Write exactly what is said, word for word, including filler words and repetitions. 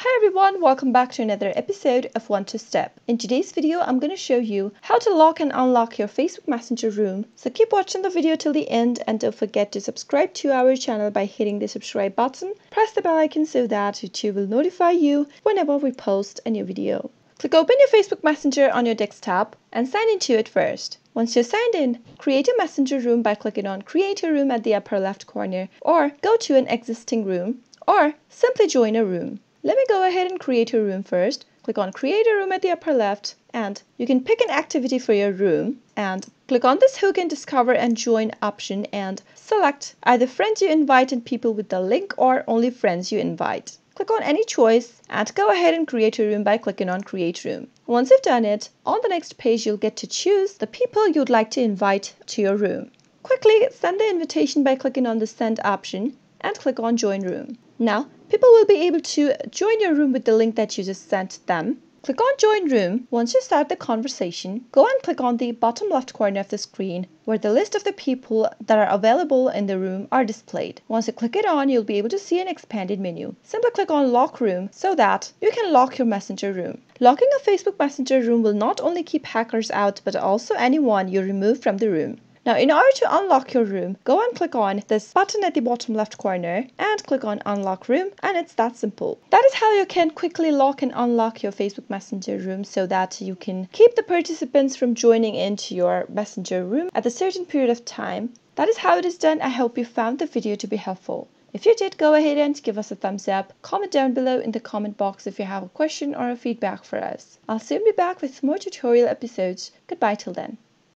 Hi everyone, welcome back to another episode of One Two Step. In today's video, I'm going to show you how to lock and unlock your Facebook Messenger room. So keep watching the video till the end and don't forget to subscribe to our channel by hitting the subscribe button. Press the bell icon so that YouTube will notify you whenever we post a new video. Click open your Facebook Messenger on your desktop and sign into it first. Once you're signed in, create a Messenger room by clicking on Create a Room at the upper left corner, or go to an existing room, or simply join a room. Let me go ahead and create a room first. Click on Create a Room at the upper left, and you can pick an activity for your room and click on this hook and discover and join option and select either friends you invite and people with the link or only friends you invite. Click on any choice and go ahead and create a room by clicking on Create Room. Once you've done it, on the next page you'll get to choose the people you'd like to invite to your room. Quickly send the invitation by clicking on the Send option and click on Join Room. Now, people will be able to join your room with the link that you just sent them. Click on Join Room. Once you start the conversation, go and click on the bottom left corner of the screen where the list of the people that are available in the room are displayed. Once you click it on, you'll be able to see an expanded menu. Simply click on Lock Room so that you can lock your Messenger room. Locking a Facebook Messenger room will not only keep hackers out, but also anyone you remove from the room. Now, in order to unlock your room, go and click on this button at the bottom left corner and click on Unlock Room, and it's that simple. That is how you can quickly lock and unlock your Facebook Messenger room so that you can keep the participants from joining into your Messenger room at a certain period of time. That is how it is done. I hope you found the video to be helpful. If you did, go ahead and give us a thumbs up. Comment down below in the comment box if you have a question or a feedback for us. I'll soon be back with more tutorial episodes. Goodbye till then.